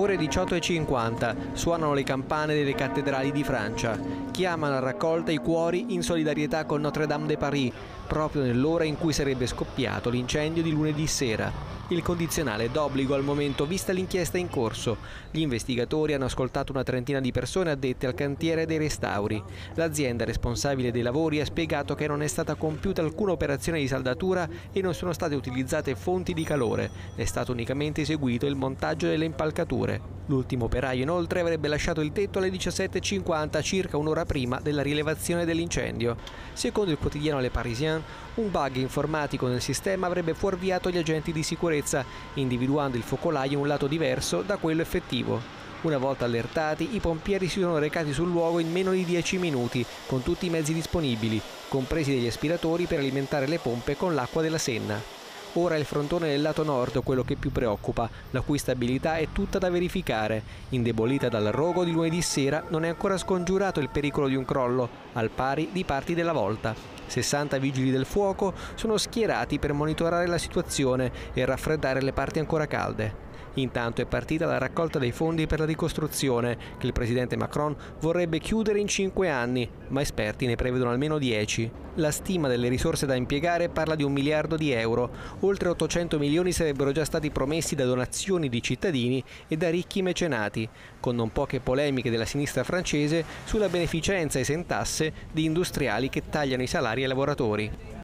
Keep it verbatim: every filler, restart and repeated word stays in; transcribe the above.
Ore diciotto e cinquanta, suonano le campane delle cattedrali di Francia. Chiamano a raccolta i cuori in solidarietà con Notre-Dame de Paris, proprio nell'ora in cui sarebbe scoppiato l'incendio di lunedì sera. Il condizionale è d'obbligo al momento, vista l'inchiesta in corso. Gli investigatori hanno ascoltato una trentina di persone addette al cantiere dei restauri. L'azienda responsabile dei lavori ha spiegato che non è stata compiuta alcuna operazione di saldatura e non sono state utilizzate fonti di calore. È stato unicamente eseguito il montaggio delle impalcature. L'ultimo operaio inoltre avrebbe lasciato il tetto alle diciassette e cinquanta, circa un'ora prima della rilevazione dell'incendio. Secondo il quotidiano Le Parisien, un bug informatico nel sistema avrebbe fuorviato gli agenti di sicurezza, individuando il focolaio in un lato diverso da quello effettivo. Una volta allertati, i pompieri si sono recati sul luogo in meno di dieci minuti, con tutti i mezzi disponibili, compresi degli aspiratori per alimentare le pompe con l'acqua della Senna. Ora è il frontone del lato nord quello che più preoccupa, la cui stabilità è tutta da verificare. Indebolita dall'arrogo di lunedì sera, non è ancora scongiurato il pericolo di un crollo, al pari di parti della volta. sessanta vigili del fuoco sono schierati per monitorare la situazione e raffreddare le parti ancora calde. Intanto è partita la raccolta dei fondi per la ricostruzione, che il presidente Macron vorrebbe chiudere in cinque anni, ma esperti ne prevedono almeno dieci. La stima delle risorse da impiegare parla di un miliardo di euro. Oltre ottocento milioni sarebbero già stati promessi da donazioni di cittadini e da ricchi mecenati, con non poche polemiche della sinistra francese sulla beneficenza esentasse di industriali che tagliano i salari ai lavoratori.